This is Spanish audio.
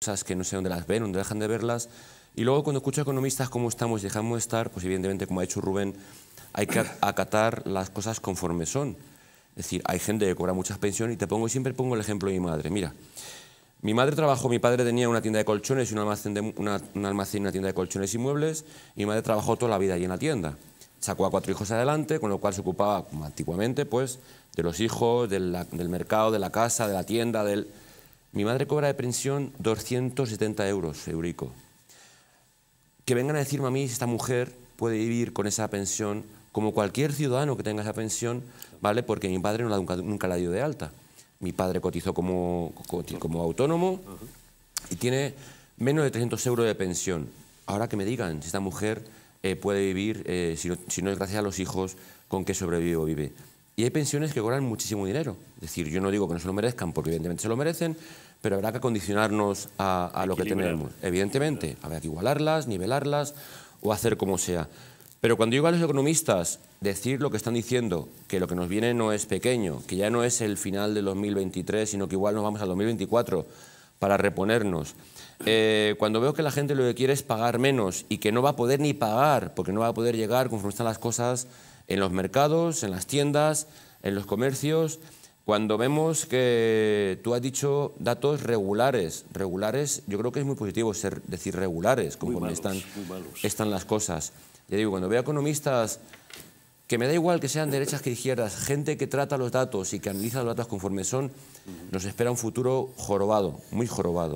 Cosas que no sé dónde las ven, dónde dejan de verlas. Y luego cuando escucho a economistas cómo estamos y dejamos de estar, pues evidentemente, como ha dicho Rubén, hay que acatar las cosas conforme son. Es decir, hay gente que cobra muchas pensiones y siempre pongo el ejemplo de mi madre. Mira, mi madre trabajó, mi padre tenía una tienda de colchones y una tienda de colchones y muebles, y mi madre trabajó toda la vida allí en la tienda. Sacó a 4 hijos adelante, con lo cual se ocupaba, como antiguamente, pues, de los hijos, del mercado, de la casa, de la tienda, del... Mi madre cobra de pensión 270 euros, eurico. Que vengan a decirme a mí si esta mujer puede vivir con esa pensión, como cualquier ciudadano que tenga esa pensión, ¿vale? Porque mi padre nunca la dio de alta. Mi padre cotizó como autónomo y tiene menos de 300 euros de pensión. Ahora que me digan si esta mujer puede vivir, si no es gracias a los hijos, con qué sobrevive o vive. Y hay pensiones que cobran muchísimo dinero. Es decir, yo no digo que no se lo merezcan, porque evidentemente se lo merecen, pero habrá que acondicionarnos a lo que tenemos. Evidentemente, habrá que igualarlas, nivelarlas o hacer como sea. Pero cuando digo a los economistas decir lo que están diciendo, que lo que nos viene no es pequeño, que ya no es el final del 2023, sino que igual nos vamos al 2024 para reponernos. Cuando veo que la gente lo que quiere es pagar menos y que no va a poder ni pagar, porque no va a poder llegar conforme están las cosas en los mercados, en las tiendas, en los comercios. Cuando vemos que tú has dicho datos regulares, yo creo que es muy positivo decir regulares, conforme están las cosas. Ya digo, cuando veo economistas, que me da igual que sean derechas que izquierdas, gente que trata los datos y que analiza los datos conforme son, nos espera un futuro jorobado, muy jorobado.